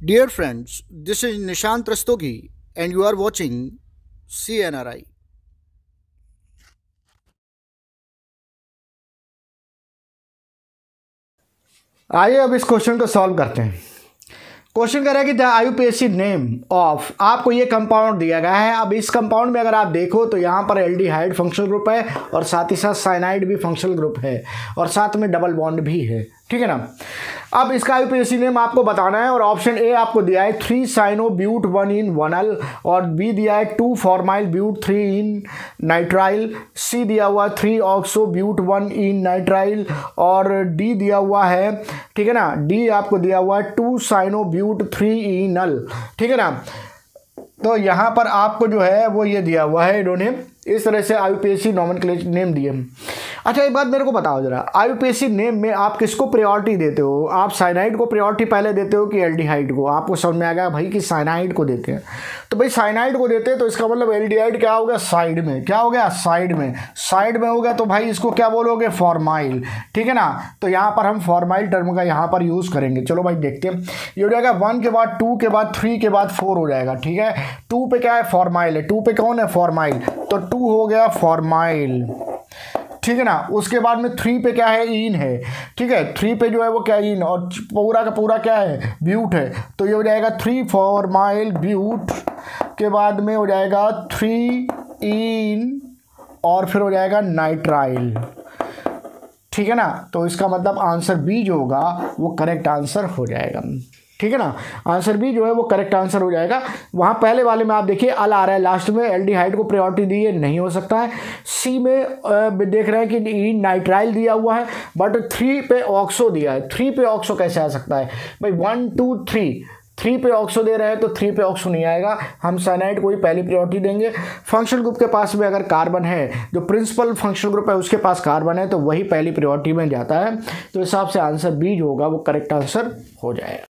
Dear friends, this is Nishant Rastogi and you are watching CNRAI. आइए अब इस question को सॉल्व करते हैं। क्वेश्चन कह रहा है कि द आईयूपीएसी नेम ऑफ, आपको ये कंपाउंड दिया गया है। अब इस कंपाउंड में अगर आप देखो तो यहाँ पर एल्डिहाइड फंक्शनल ग्रुप है और साथ ही साथ साइनाइड भी फंक्शनल ग्रुप है और साथ में डबल बॉन्ड भी है, ठीक है ना। अब इसका आईयूपीएसी नेम आपको बताना है और ऑप्शन ए आपको दिया है 3-साइनोब्यूट-1-इन-1-अल और बी दिया है 2-फॉर्माइल-ब्यूट-3-इन-नाइट्राइल, सी दिया हुआ 3-ऑक्सो-ब्यूट-1-इन-नाइट्राइल और डी दिया हुआ है, ठीक है ना, डी आपको दिया हुआ है 2-साइनोब्यूट-3-इन-अल, ठीक है ना। तो यहाँ पर आपको जो है वो ये दिया हुआ है, इन्होंने इस तरह से आईयूपीएसी नॉमेनक्लेचर नेम दिए। अच्छा एक बात मेरे को बताओ जरा, आईयूपीएसी नेम में आप किसको प्रायोरिटी देते हो? आप साइनाइड को प्रायोरिटी पहले देते हो कि एल्डिहाइड को? आपको समझ में आ गया भाई कि साइनाइड को देते हैं, तो भाई साइनाइड को देते हैं तो इसका मतलब एल्डिहाइड क्या हो गया, साइड में, क्या हो गया, साइड में, साइड में हो गया, तो भाई इसको क्या बोलोगे, फॉर्माइल, ठीक है ना। तो यहाँ पर हम फॉर्माइल टर्म का यहाँ पर यूज़ करेंगे। चलो भाई देखते हैं, ये हो जाएगा 1 के बाद 2 के बाद 3 के बाद 4 हो जाएगा, ठीक है। 2 पे क्या है, फॉर्माइल है, 2 पे कौन है, फॉर्माइल, तो 2 हो गया फॉर्माइल, ठीक है ना। उसके बाद में 3 पे क्या है, इन है, ठीक है, 3 पे जो है वो क्या इन और पूरा का पूरा क्या है, ब्यूट है, तो ये हो जाएगा 3-फॉर्माइल-ब्यूट, के बाद में हो जाएगा 3-इन और फिर हो जाएगा नाइट्राइल, ठीक है ना। तो इसका मतलब आंसर बी जो होगा वो करेक्ट आंसर हो जाएगा, ठीक है ना, आंसर बी जो है वो करेक्ट आंसर हो जाएगा। वहाँ पहले वाले में आप देखिए अल आ रहा है लास्ट में, एल्डिहाइड को प्रायोरिटी दी है, नहीं हो सकता है। सी में देख रहे हैं कि ई नाइट्राइल दिया हुआ है बट 3 पे ऑक्सो दिया है, 3 पे ऑक्सो कैसे आ सकता है भाई, 1 2 3, 3 पे ऑक्सो दे रहे हैं तो 3 पे ऑक्सो नहीं आएगा, हम साइनाइड को ही पहली प्रायोरिटी देंगे। फंक्शनल ग्रुप के पास में अगर कार्बन है, जो प्रिंसिपल फंक्शनल ग्रुप है उसके पास कार्बन है तो वही पहली प्रायोरिटी में जाता है, तो इस हिसाब से आंसर बी जो होगा वो करेक्ट आंसर हो जाएगा।